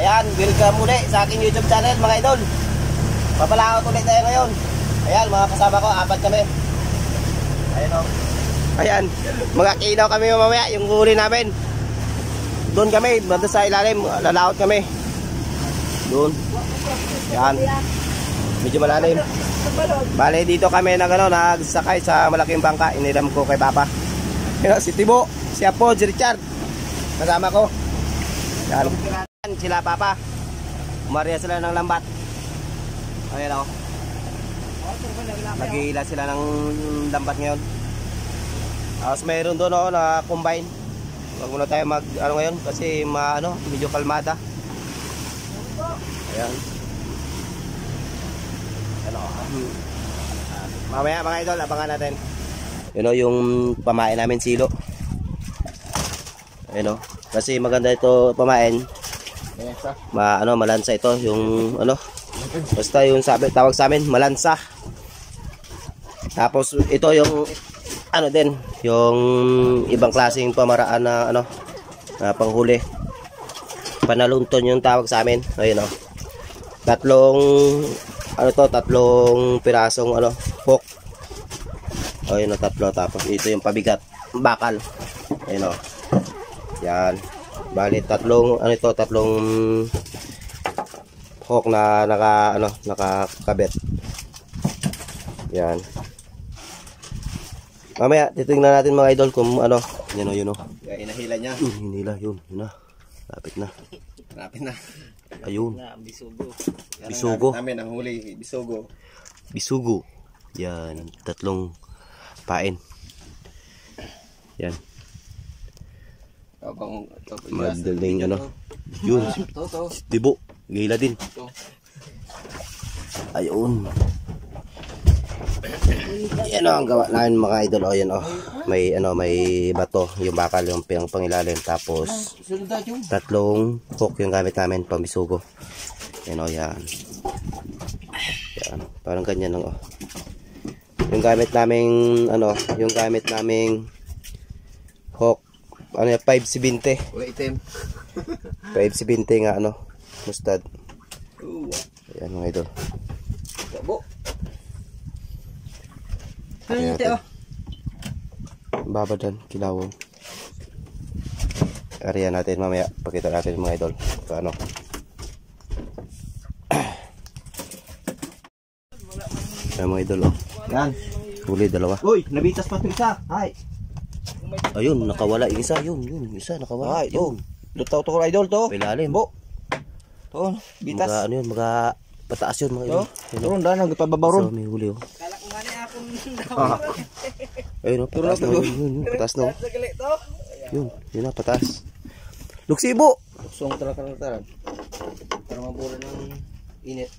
Ayan, welcome ulit sa aking YouTube channel mga idol. Papalakot ulit tayo ngayon. Ayan, mga kasama ko, apat kami. Ayan o. Ayan, magkakinaw kami mamaya yung huli namin. Doon kami, doon sa ilalim, lalakot kami. Doon. Ayan. Medyo malalim. Bale, dito kami na gano'n, nagsakay sa malaking bangka. Iniram ko kay Papa. Ayan, si Tibo, si Apo, si Richard. Kasama ko. Ayan. Sila Papa umarya sila ng lambat. Ayan ako, nagihila sila ng lambat ngayon. Tapos mayroon doon ako na combine. Huwag muna tayo mag ano ngayon kasi medyo kalmada. Ayan, ayan ako. Mamaya mga idol, abangan natin. Yun o yung pamain namin, silo. Ayan o, kasi maganda ito pamain. Malansa ito yung basta yung tawag sa amin, malansa. Tapos ito yung din yung ibang klaseng pamaraan na na panghuli. Panalunton yung tawag sa amin. Ayun oh. Tatlong pirasong hook. Ayun oh, tatlo. Tapos ito yung pabigat, bakal. Ayun oh. Yan. Bali tatlong hook na nakakabit. Yan. Mamaya titingnan natin mga idol kung yun oh. Hinahila niya. Hinila yun na. Lapit na. Lapit na. Ayun. Bisugo. Bisugo. Namin ang huli, bisugo. Bisugo. Yan, tatlong pain. Yan. Madaling yun, Tibo, gila din. Ayun. Yan ang gawa namin mga idol. O yan o, may bato. Yung bakal, yung pangilalim. Tapos tatlong hook yung gamit namin, pamisugo. Yan o, yan. Yan, parang ganyan lang o. Yung gamit naming yung gamit naming hook, 5-70. Uy, itim. 5-70 nga, mustad. Ayan mga idol. Tabo. Ayan natin. Baba dyan, kilawang. Ariyan natin mamaya. Pakita natin mga idol. Paano. Ayan mga idol. Ayan. Huli, dalawa. Uy, nabitas pa ito isa. Ay. Ayun, nakawala yung isa, isa nakawala. Ay, yun. Lutaw to, idol to. Pilalim. Bo. To, bitas. Mga pataas yun mga idol. Turun daan, nagpababaron. So, may huli oh. Kalak nga ni akong nakawala. Ayun, pataas na. Pataas na. Yun na, pataas. Luksibo. Luksong talaga. Para mabura ng init.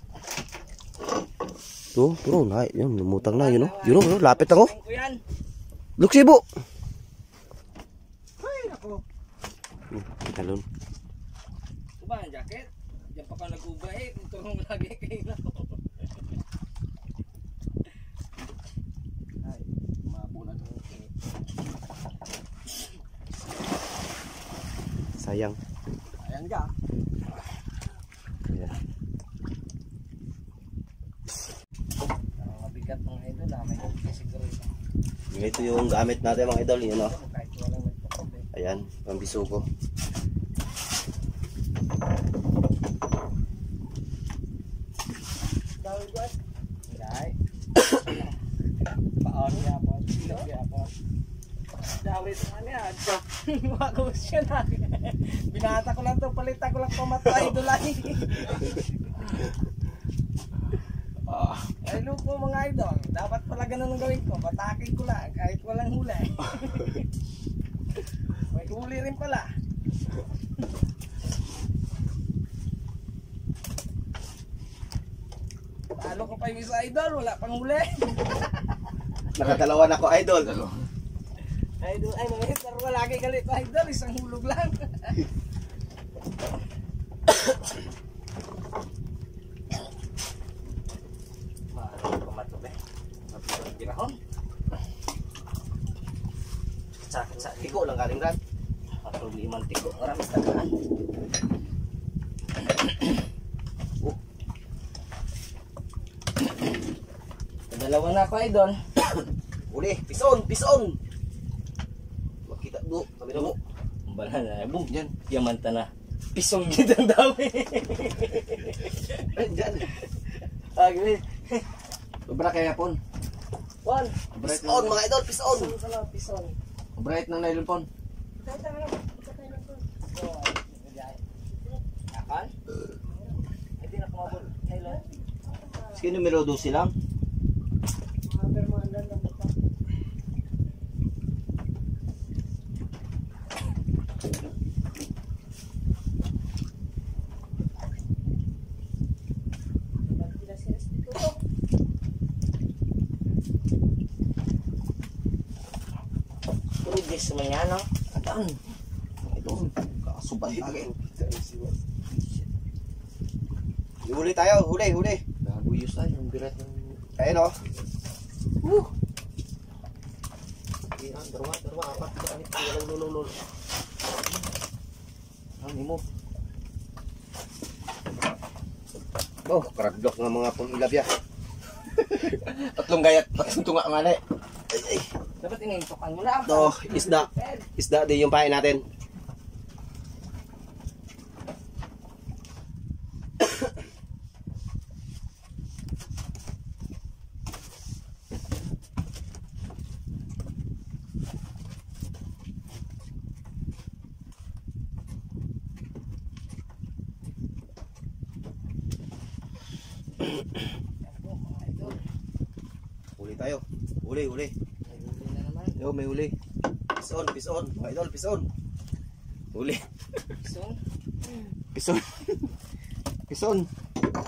To, turun. Ay, yun, lumutang na yun oh. Yun, lapit ako. Luksibo. Talon. Kumain jacket. Diyan pa pala gubahin, turong lagi kay na. Ay, mabulan ng okay. Sayang. Sayang ka. Yeah. Mabigat ng idol, may siguro ito. Ito yung gamit natin mga idol, Ayan, pambisugo. Binata ko lang ito, palita ko lang pamatay idolay. Ay lupo mga idol, dapat pala ganun ang gawin ko, batakin ko lang kahit walang hulay. May huli rin pala. Talo ko pa yung isa idol, wala pang huli. Nakadalawa na ako idol. Idol, ay mga hitar, wala kay galit pa idol, isang hulog lang. Maraming kumatlob eh. Mabigong girahon. Sa tiko lang galing rat. Patro liman tiko. Maraming tagaan. Dalawa na pa eh doon. Uli, pison, pison. Makita do, sabi na mo. Bala na, boom, dyan. Yamanta na. Pisong dyan ang dami. Dyan. Agri. Sobra kaya pon. Pon, pison mga idol, pison. Pison. Bright na nylon pon. Bright na nylon. Akan? Hindi na kumabol. Nylon. Sige, numero 12 lang. Semuanya no, adaan, itu kasuban lagi. Huli tayo, huli, huli. Naguyos tayo yung birat ng. Kaya no. Iyan, darwa, apat kita ni, lulul. Ano mo? Oh, karaglok ng mga pangilabya. Tatlong gayat, patuntunga mali. Ay. Dapat inintokan mo lang. Ito, isda. Isda din yung pain natin. Uli tayo. Uli. Yo, may uli. Pison, mga idol, pison. Uli. Pison.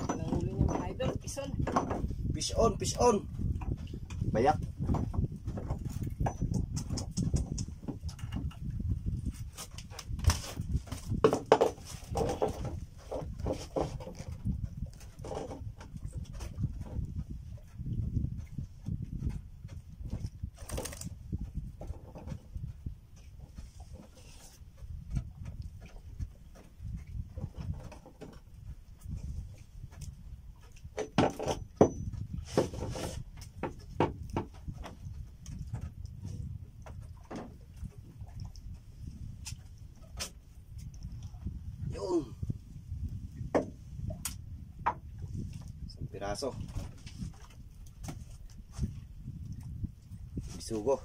Anong uli niya mga idol, pison. Pison. Bayak. Piraso. Bisugo.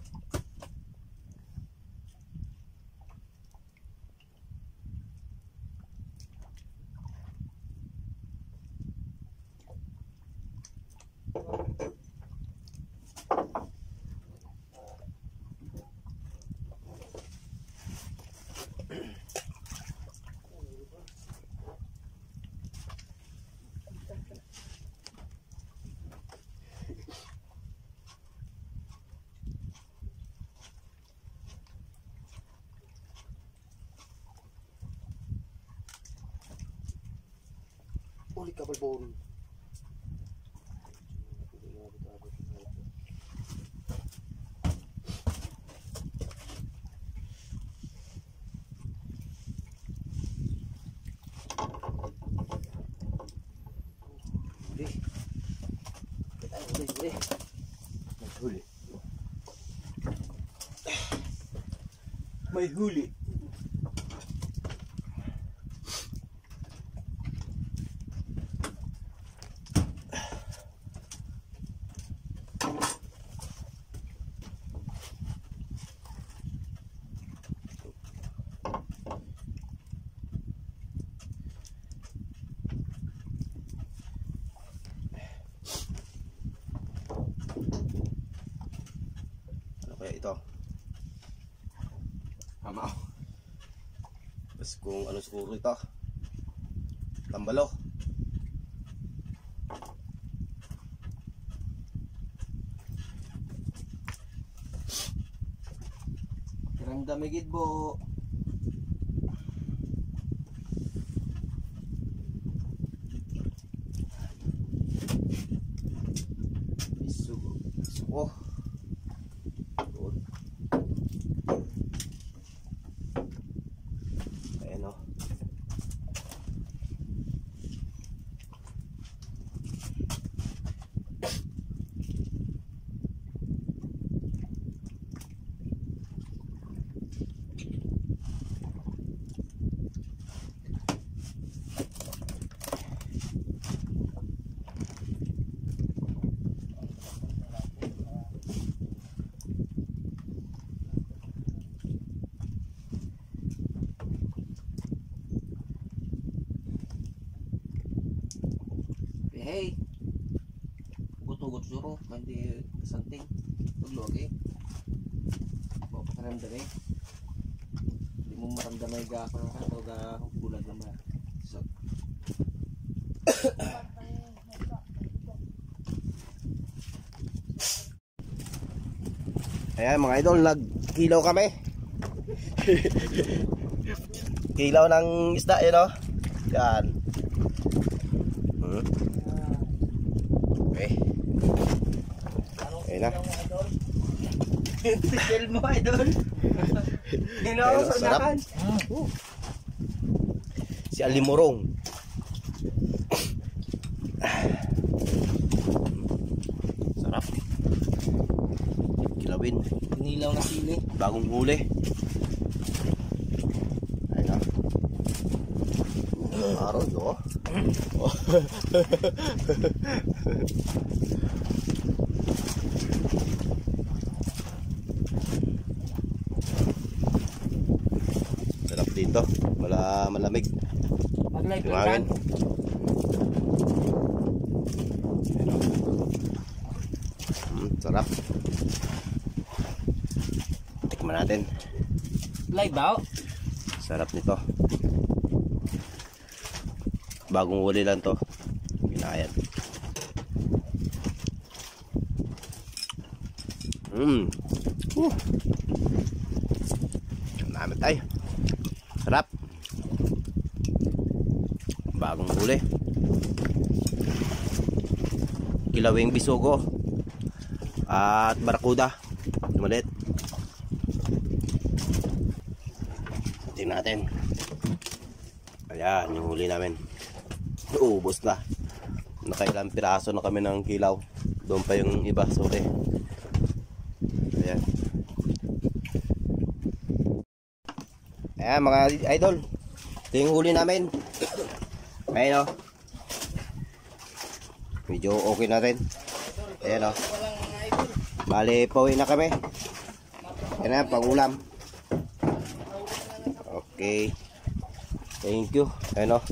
Uli ka balbon. Huli. May huli. Ito. Hamaw. Mas kung ano siguro ito. Tambalo. Kirang damigid bo. Isugo. Isugo. hey, guto suruh main di kesenting dulu, okay? Bawa pakiramdam eh. Hindi mo maramdam ay gakang o gahugulad naman. So, ayan mga idol, nagkilaw kami. Kilaw ng isda, yun o. Yan. Okay. Ayun na. Tigil mo, idol. Ginawa ko sarap. Si Alimurong. Sarap. Kilawin. Kinilaw na sili. Bagong huli. Ayun na. Aroy, oh. Oh. Sarap dito, wala malamig. Maglay-lagan. Sarap. Tikman natin. Live daw. Sarap nito. Bagong huli lang to. Pinayad. Dami tayo. Sarap. Bagong huli. Kilawing bisugo. At barakuda. Lumalit. Tingnan natin. Ayan yung huli namin. Ubos na. Nakailang piraso na kami ng kilaw. Doon pa yung iba, sorry. Ayan. Ayan mga idol, ito yung huli namin. Ayan o, medyo okay na rin. Ayan o, bali pauwi na kami. Ayan na, pangulam. Okay, thank you. Ayan o,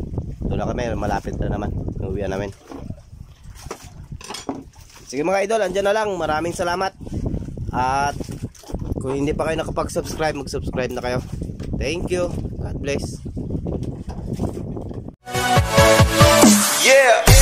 doon na kami, malapit na naman uwian namin. Sige mga idol, andyan na lang. Maraming salamat. At kung hindi pa kayo nakapag-subscribe, mag-subscribe na kayo. Thank you, God bless. Yeah.